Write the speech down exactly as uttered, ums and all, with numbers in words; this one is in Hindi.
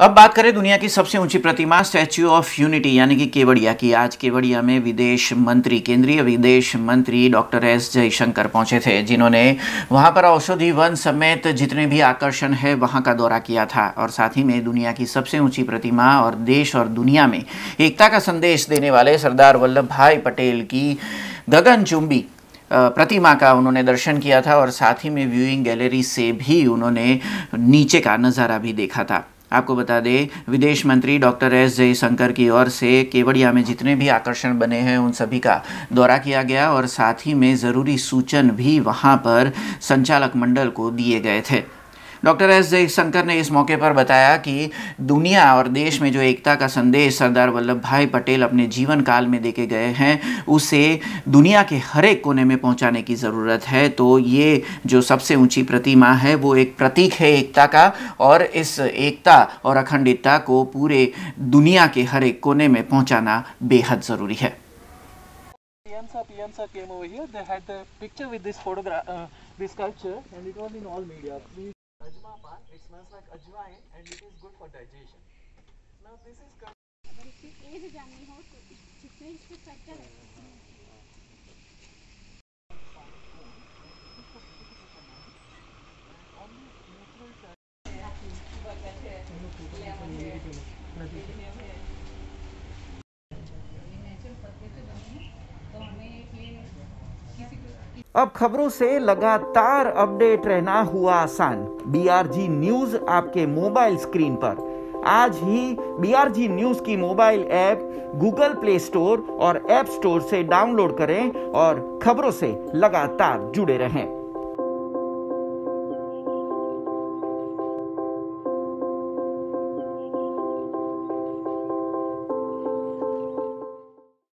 अब बात करें दुनिया की सबसे ऊंची प्रतिमा स्टैच्यू ऑफ यूनिटी यानी कि केवड़िया की। आज केवड़िया में विदेश मंत्री केंद्रीय विदेश मंत्री डॉक्टर एस जयशंकर पहुंचे थे, जिन्होंने वहां पर औषधि वन समेत जितने भी आकर्षण है वहां का दौरा किया था और साथ ही में दुनिया की सबसे ऊंची प्रतिमा और देश और दुनिया में एकता का संदेश देने वाले सरदार वल्लभ भाई पटेल की गगनचुंबी प्रतिमा का उन्होंने दर्शन किया था और साथ ही में व्यूइंग गैलरी से भी उन्होंने नीचे का नज़ारा भी देखा था। आपको बता दें, विदेश मंत्री डॉक्टर एस जयशंकर की ओर से केवड़िया में जितने भी आकर्षण बने हैं उन सभी का दौरा किया गया और साथ ही में ज़रूरी सूचन भी वहां पर संचालक मंडल को दिए गए थे। डॉक्टर एस जयशंकर ने इस मौके पर बताया कि दुनिया और देश में जो एकता का संदेश सरदार वल्लभ भाई पटेल अपने जीवन काल में देके गए हैं उसे दुनिया के हर एक कोने में पहुंचाने की ज़रूरत है। तो ये जो सबसे ऊंची प्रतिमा है वो एक प्रतीक है एकता का, और इस एकता और अखंडता को पूरे दुनिया के हर एक कोने में पहुँचाना बेहद ज़रूरी है। Ajwain, it smells like ajwain and it is good for digestion. Now this is अगर इसकी एज जाननी हो तो कितने इसको चेक करें। अब खबरों से लगातार अपडेट रहना हुआ आसान। बी आर जी न्यूज आपके मोबाइल स्क्रीन पर। आज ही बी आर जी न्यूज की mobile app Google play store और ऐप स्टोर से डाउनलोड करें और खबरों से लगातार जुड़े रहें।